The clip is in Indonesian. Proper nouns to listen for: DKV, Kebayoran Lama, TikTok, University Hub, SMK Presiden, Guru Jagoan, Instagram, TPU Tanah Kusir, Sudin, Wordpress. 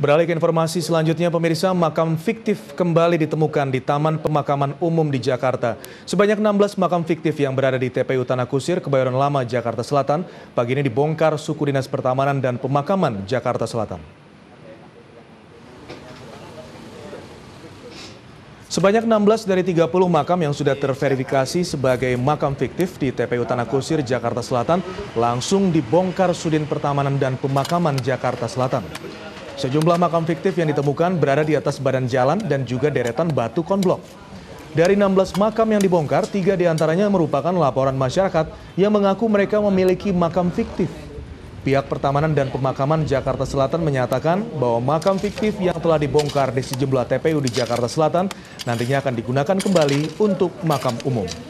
Beralih ke informasi selanjutnya, pemirsa, makam fiktif kembali ditemukan di Taman Pemakaman Umum di Jakarta. Sebanyak 16 makam fiktif yang berada di TPU Tanah Kusir, Kebayoran Lama, Jakarta Selatan, pagi ini dibongkar Suku Dinas Pertamanan dan Pemakaman Jakarta Selatan. Sebanyak 16 dari 30 makam yang sudah terverifikasi sebagai makam fiktif di TPU Tanah Kusir, Jakarta Selatan, langsung dibongkar Sudin Pertamanan dan Pemakaman Jakarta Selatan. Sejumlah makam fiktif yang ditemukan berada di atas badan jalan dan juga deretan batu konblok. Dari 16 makam yang dibongkar, 3 diantaranya merupakan laporan masyarakat yang mengaku mereka memiliki makam fiktif. Pihak Pertamanan dan Pemakaman Jakarta Selatan menyatakan bahwa makam fiktif yang telah dibongkar di sejumlah TPU di Jakarta Selatan nantinya akan digunakan kembali untuk makam umum.